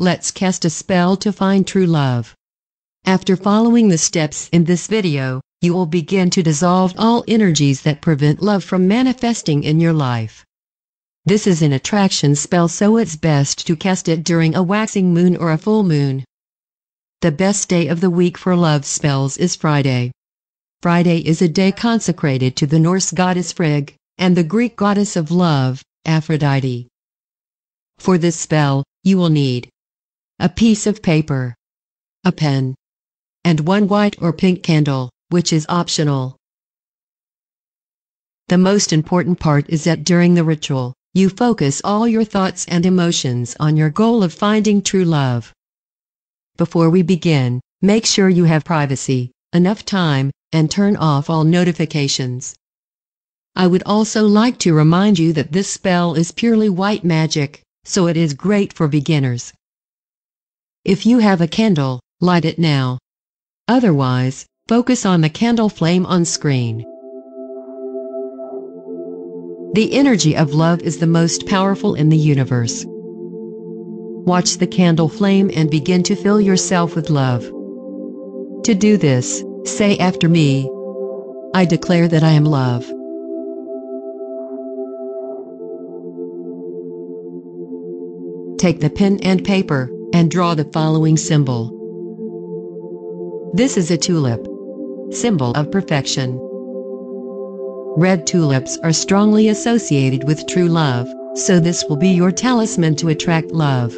Let's cast a spell to find true love. After following the steps in this video, you will begin to dissolve all energies that prevent love from manifesting in your life. This is an attraction spell, so it's best to cast it during a waxing moon or a full moon. The best day of the week for love spells is Friday. Friday is a day consecrated to the Norse goddess Frigg, and the Greek goddess of love, Aphrodite. For this spell, you will need a piece of paper, a pen, and one white or pink candle, which is optional. The most important part is that during the ritual, you focus all your thoughts and emotions on your goal of finding true love. Before we begin, make sure you have privacy, enough time, and turn off all notifications. I would also like to remind you that this spell is purely white magic, so it is great for beginners. If you have a candle, light it now. Otherwise, focus on the candle flame on screen. The energy of love is the most powerful in the universe. Watch the candle flame and begin to fill yourself with love. To do this, say after me, "I declare that I am love. Take the pen and paper, and draw the following symbol. This is a tulip, symbol of perfection. Red tulips are strongly associated with true love, so this will be your talisman to attract love.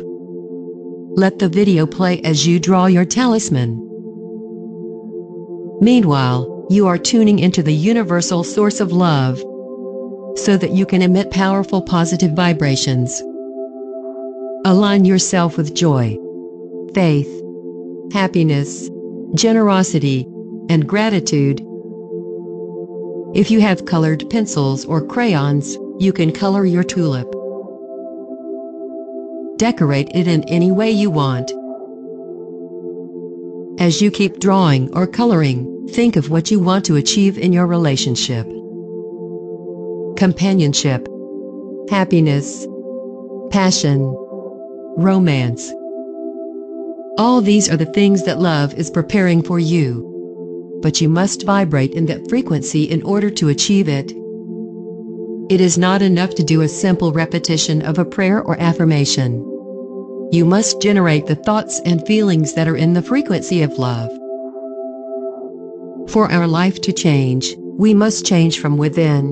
Let the video play as you draw your talisman. Meanwhile, you are tuning into the universal source of love, so that you can emit powerful positive vibrations. Align yourself with joy, faith, happiness, generosity, and gratitude." If you have colored pencils or crayons, you can color your tulip. Decorate it in any way you want. As you keep drawing or coloring, think of what you want to achieve in your relationship: companionship, happiness, passion, romance. All these are the things that love is preparing for you, but you must vibrate in that frequency in order to achieve it. It is not enough to do a simple repetition of a prayer or affirmation. You must generate the thoughts and feelings that are in the frequency of love. For our life to change, we must change from within.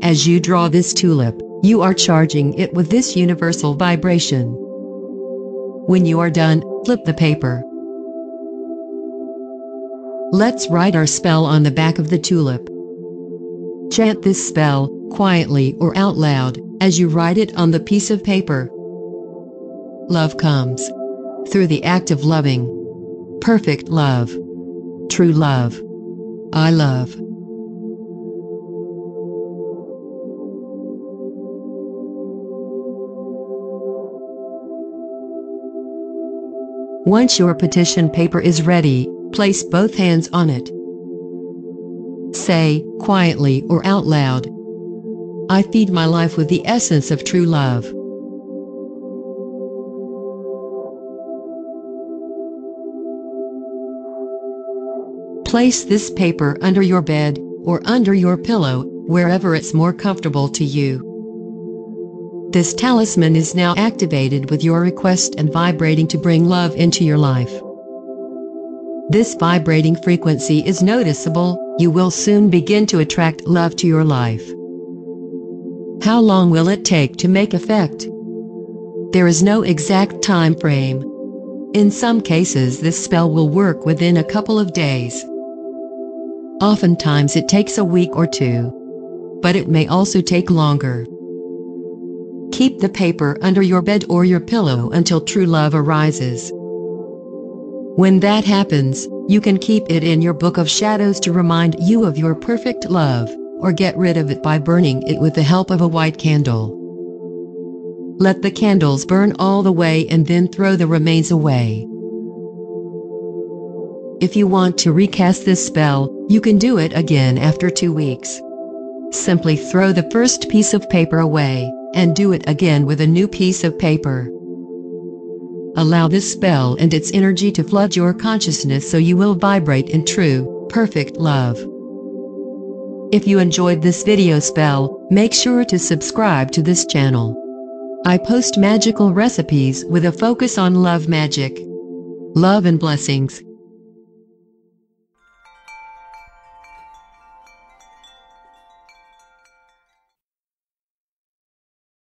As you draw this tulip, you are charging it with this universal vibration. When you are done, flip the paper. Let's write our spell on the back of the tulip. Chant this spell, quietly or out loud, as you write it on the piece of paper. Love comes through the act of loving. Perfect love. True love. I love. Once your petition paper is ready, place both hands on it. Say, quietly or out loud, "I feed my life with the essence of true love." Place this paper under your bed, or under your pillow, wherever it's more comfortable to you. This talisman is now activated with your request and vibrating to bring love into your life. This vibrating frequency is noticeable. You will soon begin to attract love to your life. How long will it take to make effect? There is no exact time frame. In some cases, this spell will work within a couple of days. Oftentimes it takes a week or two, but it may also take longer. Keep the paper under your bed or your pillow until true love arises. When that happens, you can keep it in your book of shadows to remind you of your perfect love, or get rid of it by burning it with the help of a white candle. Let the candles burn all the way and then throw the remains away. If you want to recast this spell, you can do it again after 2 weeks. Simply throw the first piece of paper away, and do it again with a new piece of paper. Allow this spell and its energy to flood your consciousness so you will vibrate in true, perfect love. If you enjoyed this video spell, make sure to subscribe to this channel. I post magical recipes with a focus on love magic. Love and blessings.